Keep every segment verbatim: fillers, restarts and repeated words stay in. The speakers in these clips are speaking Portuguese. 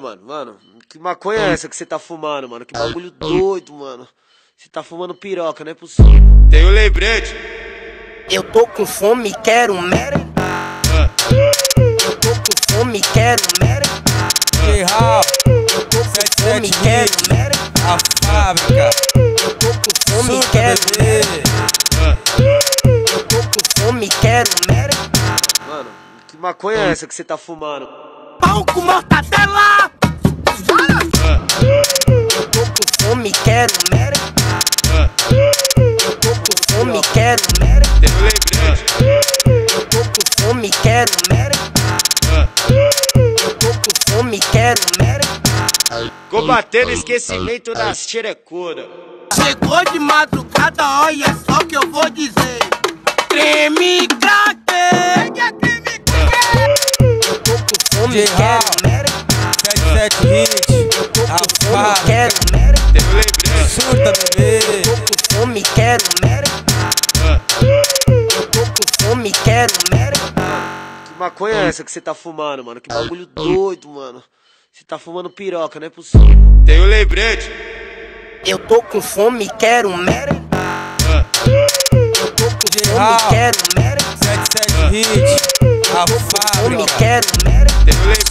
Mano, mano, que maconha é essa que você tá fumando, mano? Que bagulho doido, mano. Você tá fumando piroca, não é possível. Tem um lembrete. Eu tô com fome, quero merendar. Eu tô com fome, quero merendar. Que rap. Eu tô com fome, quero merendar. A fábrica. Eu tô com fome, quero merendar. Eu tô com fome, quero merendar. Mano, que maconha é essa que você tá fumando? Pão com mortadela! Eu tô com fome, quero merendar. Eu tô com fome, quero merendar. Eu tô com fome, quero merendar. Eu tô com fome, quero merendar. Combatendo esquecimento das xerecuras. Chegou de madrugada, olha só que eu vou dizer. Creme craque! Eu tô com fome, quero merendar. Eu tô com fome, quero merendar. Eu tô com fome, quero merendar. Que maconha é essa que você tá fumando, mano? Que bagulho doido, mano. Você tá fumando piroca, não é possível. Tem um lembrete. Eu tô com fome, quero merendar. Eu tô com fome, quero merendar. Eu tô com fome, quero merendar.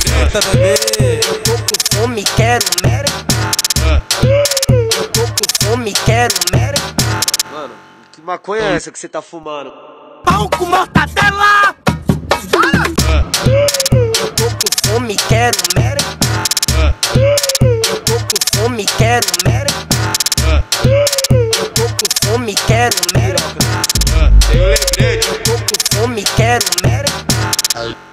Eu tô com fome, quero merendar. Eu tô com fome, quero merendar. Mano, que maconha é essa que você tá fumando? Pão com mortadela! Eu tô com fome, quero merendar. Eu tô com fome, quero merendar. Eu tô com fome, quero merendar. Eu tô com fome, quero merendar.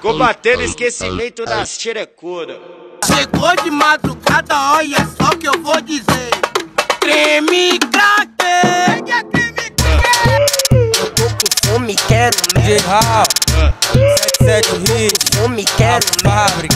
Combatendo esquecimento das xerecuras. Chegou de madrugada, olha só que eu vou dizer. Creme craque! Eu tô com fome, quero merendar. Eu tô com fome, quero merendar.